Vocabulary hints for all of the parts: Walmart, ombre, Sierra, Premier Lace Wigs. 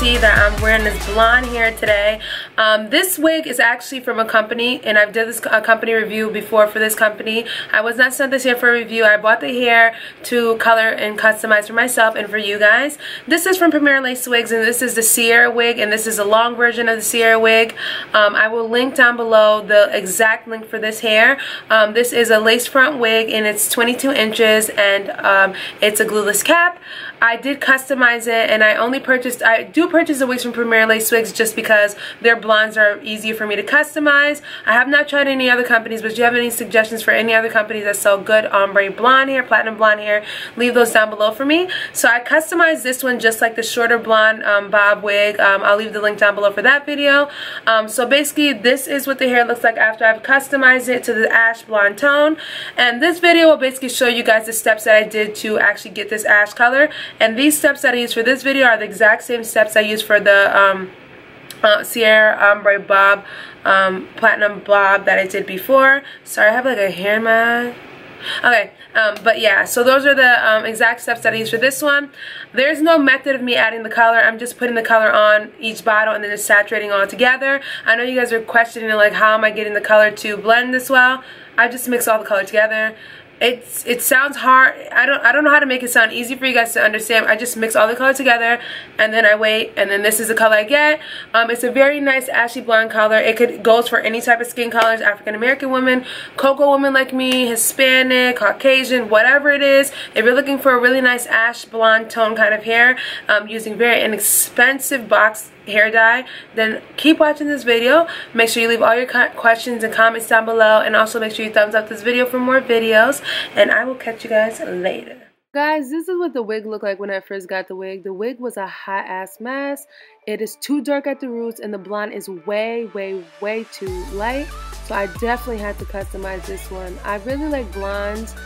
see that I'm wearing this blonde hair today. This wig is actually from a company, and I've done a company review before for this company. I was not sent this hair for review. I bought the hair to color and customize for myself and for you guys. This is from Premier Lace Wigs, and this is the Sierra wig, and this is a long version of the Sierra wig. I will link down below the exact link for this hair. This is a lace front wig, and it's 22 inches, and it's a glueless cap. I did customize it, and I do purchase the wigs from Premier Lace Wigs just because their blondes are easier for me to customize. I have not tried any other companies, but if you have any suggestions for any other companies that sell good ombre blonde hair, platinum blonde hair, leave those down below for me. So I customized this one just like the shorter blonde bob wig. I'll leave the link down below for that video. So basically this is what the hair looks like after I've customized it to the ash blonde tone, and this video will basically show you guys the steps that I did to actually get this ash color. And these steps that I used for this video are the exact same steps I used for the Sierra Ombre Bob, Platinum Bob that I did before. Sorry, I have like a hair in my eye. Okay, but yeah, so those are the exact steps that I use for this one. There's no method of me adding the color. I'm just putting the color on each bottle and then just saturating all together. I know you guys are questioning like, how am I getting the color to blend this well? I just mix all the color together. It sounds hard. I don't know how to make it sound easy for you guys to understand. I just mix all the color together, and then I wait, and then this is the color I get. It's a very nice ashy blonde color. It goes for any type of skin colors: African American woman, cocoa woman like me, Hispanic, Caucasian, whatever it is. If you're looking for a really nice ash blonde tone kind of hair, using very inexpensive box hair dye, then keep watching this video. Make sure you leave all your questions and comments down below, and also make sure you thumbs up this video for more videos, and I will catch you guys later. Guys, this is what the wig looked like when I first got the wig. The wig was a hot ass mess. It is too dark at the roots, and the blonde is way too light, so I definitely had to customize this one. I really like blondes,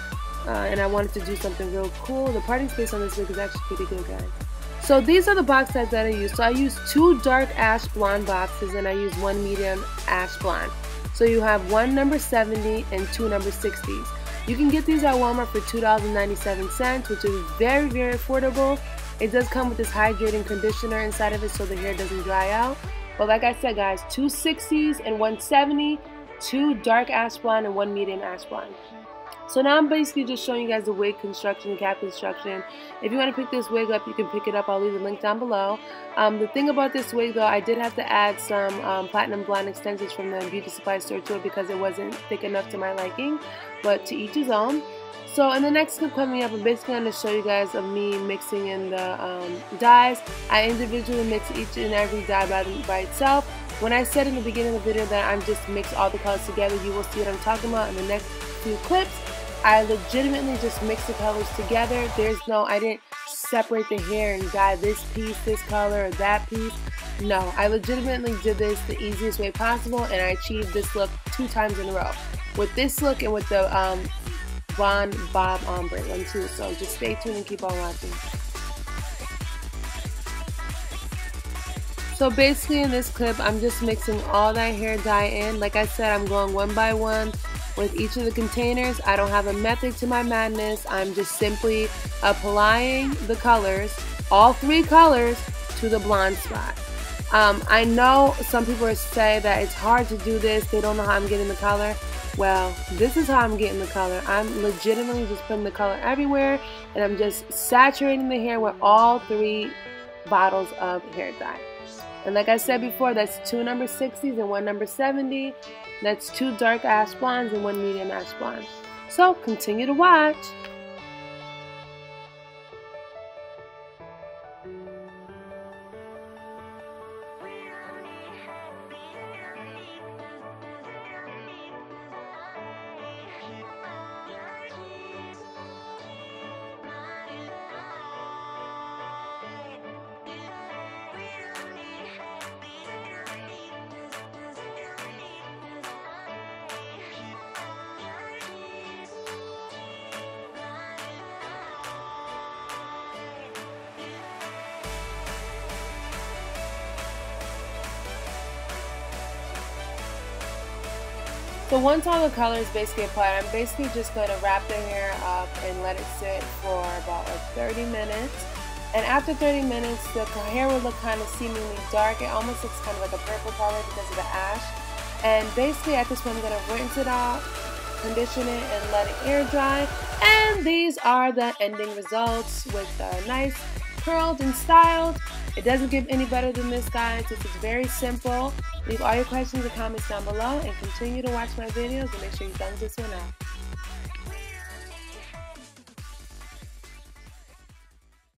and I wanted to do something real cool. The parting space on this wig is actually pretty good, guys. So these are the box types that I use. So I use 2 dark ash blonde boxes, and I use 1 medium ash blonde. So you have 1 number 70 and 2 number 60s. You can get these at Walmart for $2.97, which is very affordable. It does come with this hydrating conditioner inside of it so the hair doesn't dry out. But like I said, guys, 2 60s and 1 70, 2 dark ash blonde and 1 medium ash blonde. So now I'm basically just showing you guys the wig construction, cap construction. If you want to pick this wig up, you can pick it up. I'll leave the link down below. The thing about this wig, though, I did have to add some platinum blonde extensions from the beauty supply store to it because it wasn't thick enough to my liking, but to each his own. So in the next clip coming up, I'm basically going to show you guys of me mixing in the dyes. I individually mix each and every dye by itself. When I said in the beginning of the video that I'm just mix all the colors together, you will see what I'm talking about in the next few clips. I legitimately just mix the colors together. I didn't separate the hair and dye this piece, this color, or that piece. No, I legitimately did this the easiest way possible, and I achieved this look 2 times in a row. With this look and with the blonde bob ombre one too. So just stay tuned and keep on watching. So basically in this clip, I'm just mixing all that hair dye in. Like I said, I'm going one by one with each of the containers. I don't have a method to my madness. I'm just simply applying the colors, all 3 colors, to the blonde spot. I know some people say that it's hard to do this, they don't know how I'm getting the color. Well, this is how I'm getting the color. I'm legitimately just putting the color everywhere, and I'm just saturating the hair with all 3 bottles of hair dye. And like I said before, that's 2 number 60s and 1 number 70. That's 2 dark ash blondes and 1 medium ash blonde. So continue to watch. So once all the color is basically applied, I'm basically just going to wrap the hair up and let it sit for about like 30 minutes. And after 30 minutes, the hair will look kind of seemingly dark. It almost looks kind of like a purple color because of the ash. And basically at this point, I'm going to rinse it out, condition it, and let it air dry. And these are the ending results with a nice curled and styled. It doesn't get any better than this, guys. This is very simple. Leave all your questions and comments down below and continue to watch my videos and make sure you thumbs this one up.